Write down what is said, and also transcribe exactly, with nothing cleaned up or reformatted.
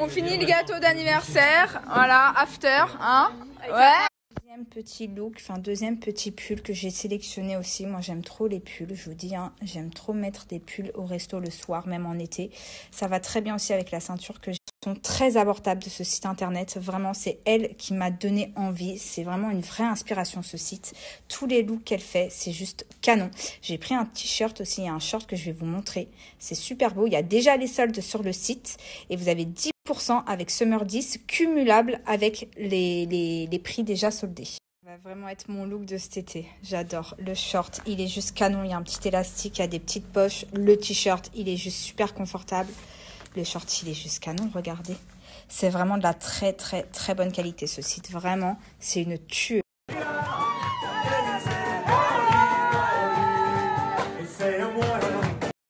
On finit le gâteau d'anniversaire, voilà, after, hein, ouais. Deuxième petit look, enfin deuxième petit pull que j'ai sélectionné aussi. Moi j'aime trop les pulls, je vous dis, hein, j'aime trop mettre des pulls au resto le soir, même en été. Ça va très bien aussi avec la ceinture que j'ai. sont très abordables de ce site internet. Vraiment, c'est elle qui m'a donné envie. C'est vraiment une vraie inspiration, ce site. Tous les looks qu'elle fait, c'est juste canon. J'ai pris un t-shirt aussi. Il y a un short que je vais vous montrer. C'est super beau. Il y a déjà les soldes sur le site. Et vous avez dix pour cent avec Summer dix, cumulable avec les, les, les prix déjà soldés. Ça va vraiment être mon look de cet été. J'adore le short. Il est juste canon. Il y a un petit élastique. Il y a des petites poches. Le t-shirt, il est juste super confortable. Le short, il est juste canon, regardez. C'est vraiment de la très, très, très bonne qualité, ce site. Vraiment, c'est une tuerie.